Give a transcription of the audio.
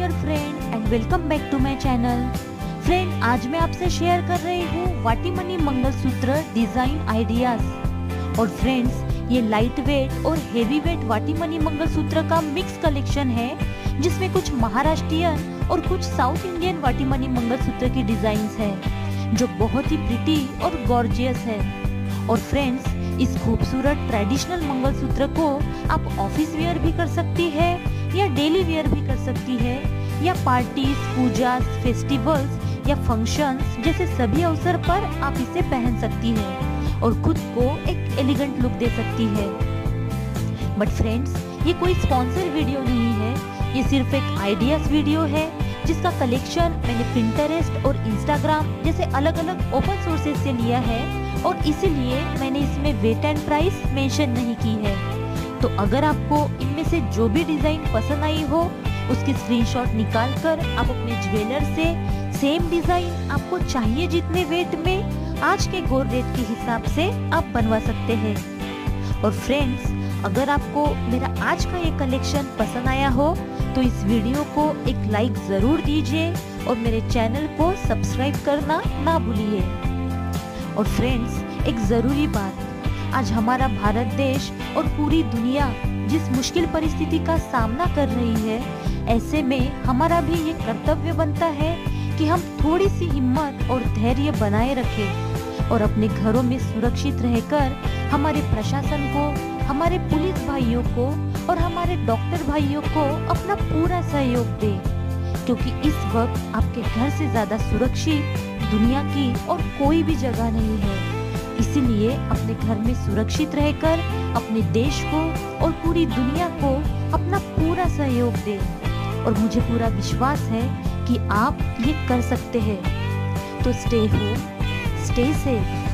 Dear friend and welcome back to my channel. Friend, आज मैं आपसे शेयर कर रही हूँ वाटी मनी मंगलसूत्र डिज़ाइन आइडियाज। और फ्रेंड्स, ये लाइट वेट और हेवी वेट वाटी मनी मंगलसूत्र का मिक्स कलेक्शन है, जिसमें कुछ महाराष्ट्रियन और कुछ साउथ इंडियन वाटी मनी मंगलसूत्र की डिज़ाइंस है, जो बहुत ही प्रिटी और गॉर्जियस है। और फ्रेंड्स, इस खूबसूरत ट्रेडिशनल मंगलसूत्र को आप ऑफिस वेयर भी कर सकती है या डेली वेयर भी कर सकती है, या पार्टीज, पूजा, फेस्टिवल्स या फंक्शंस जैसे सभी अवसर पर आप इसे पहन सकती है और खुद को एक एलिगेंट लुक दे सकती है। बट फ्रेंड्स, ये कोई स्पॉन्सर वीडियो नहीं है, ये सिर्फ एक आइडियाज वीडियो है, जिसका कलेक्शन मैंने पिंटरेस्ट और इंस्टाग्राम जैसे अलग अलग ओपन सोर्सेज से लिया है और इसीलिए मैंने इसमें वेट एंड प्राइस मेंशन नहीं की है। तो अगर आपको इनमें से जो भी डिज़ाइन पसंद आई हो, उसकी स्क्रीनशॉट निकालकर आप अपने ज्वेलर से सेम डिज़ाइन आपको चाहिए जितने वेट में आज के गोल्ड रेट के हिसाब से आप बनवा सकते हैं। और फ्रेंड्स, अगर आपको मेरा आज का ये कलेक्शन पसंद आया हो तो इस वीडियो को एक लाइक ज़रूर दीजिए और मेरे चैनल को सब्सक्राइब करना ना भूलिए। और फ्रेंड्स, एक ज़रूरी बात, आज हमारा भारत देश और पूरी दुनिया जिस मुश्किल परिस्थिति का सामना कर रही है, ऐसे में हमारा भी ये कर्तव्य बनता है कि हम थोड़ी सी हिम्मत और धैर्य बनाए रखें और अपने घरों में सुरक्षित रहकर हमारे प्रशासन को, हमारे पुलिस भाइयों को और हमारे डॉक्टर भाइयों को अपना पूरा सहयोग दें, क्योंकि इस वक्त आपके घर से ज़्यादा सुरक्षित दुनिया की और कोई भी जगह नहीं है। इसीलिए अपने घर में सुरक्षित रहकर अपने देश को और पूरी दुनिया को अपना पूरा सहयोग दें और मुझे पूरा विश्वास है कि आप ये कर सकते हैं। तो स्टे होम, स्टे सेफ।